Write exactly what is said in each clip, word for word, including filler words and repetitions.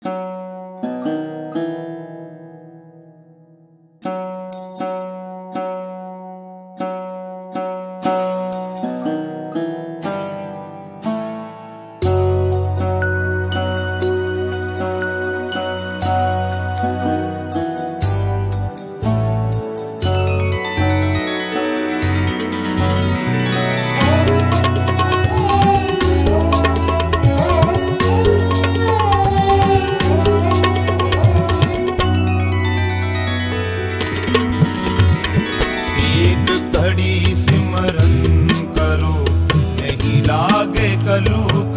घड़ी सिमरन करो नहीं लागे कलू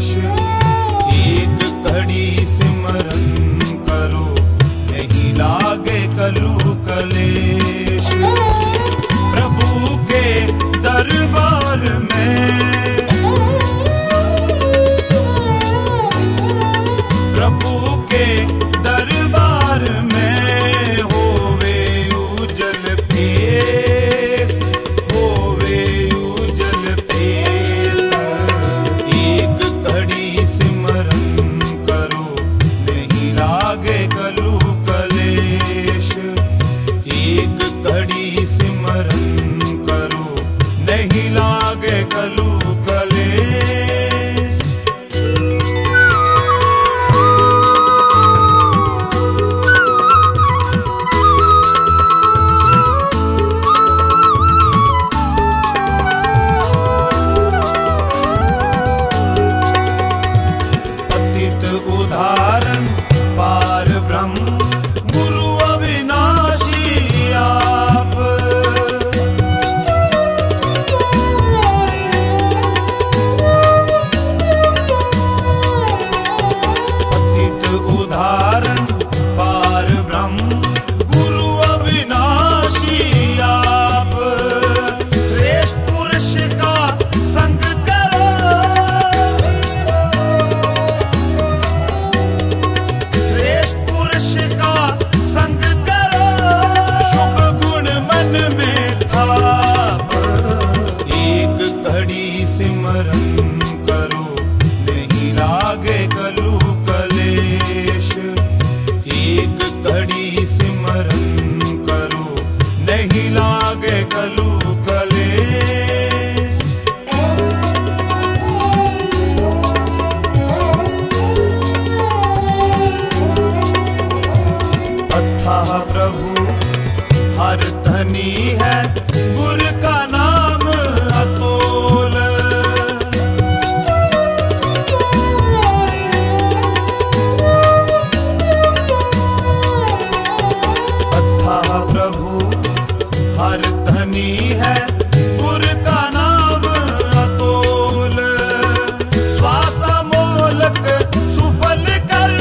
एक घड़ी सिमरन करो नहीं लागे कलू कलेश। प्रभु के दरबार में, प्रभु के दरबार में होवे उजल पेश। हर धनी है गुर का नाम अतोल, अथाह प्रभु हर धनी है गुर का नाम अतोल। श्वास मोलक सुफल कर,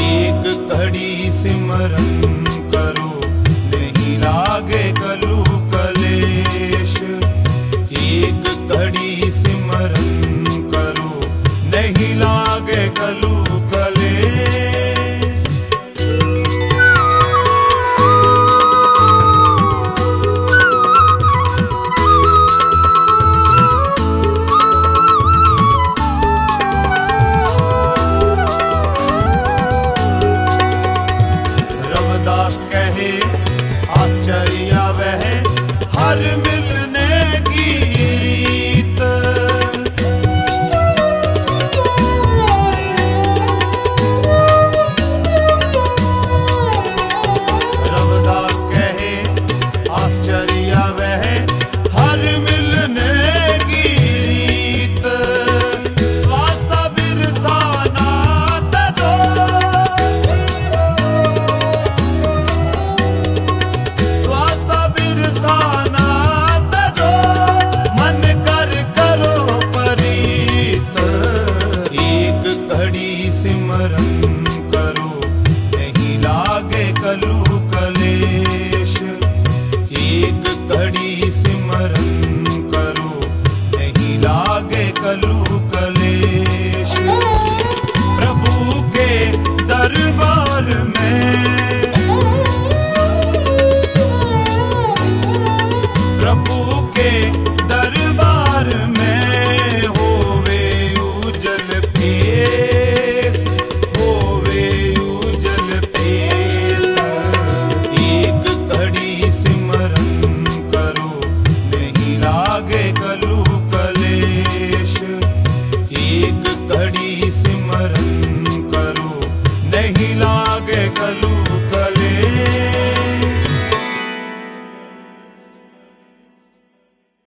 एक घड़ी सिमरन करो नहीं लागे कलू।